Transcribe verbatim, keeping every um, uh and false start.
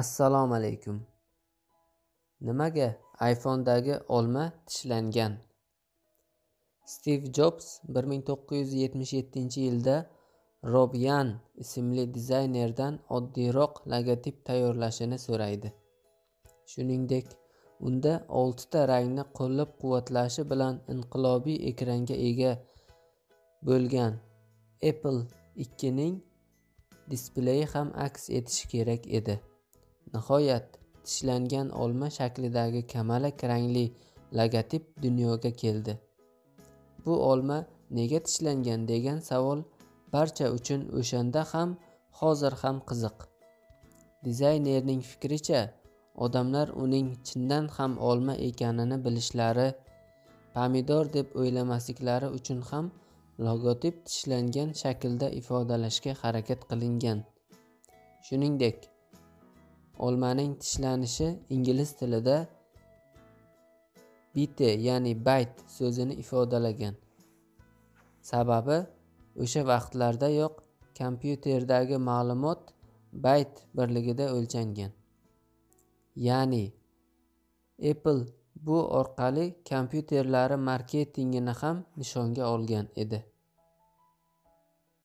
Assalomu alaykum. Nimaga iPhone'dagi olma tishlangan? Steve Jobs bir ming to'qqiz yuz yetmish yettinchi yilda Rob Jan ismli dizaynerdan oddiyroq logotip tayyorlashini so'raydi. Shuningdek, unda olti ta rangni qo'llab-quvvatlashi bilan inqilobiy ekranga ega bo'lgan Apple ikki ning displeyi ham aks etishi kerak edi. Nihoyat, tishlangan olma shaklidagi kamalak rangli logotip dunyoga keldi. Bu olma nega tishlangan degan savol barcha uchun o'shanda ham, hozir ham qiziq. Dizaynerning fikricha, odamlar uning chindan ham olma ekanini bilishlari, pomidor deb o'ylamasliklari uchun ham logotip tishlangan shaklda ifodalashga harakat qilingan. Shuningdek, olmaning tishlanishi ingliz tilida bit, ya'ni byte so'zini ifodalagan. Sababi, o'sha vaqtlardayoq kompyuterdagi ma'lumot byte birligida o'lchangan. Ya'ni Apple bu orqali kompyuterlari marketingini ham nishonga olgan edi.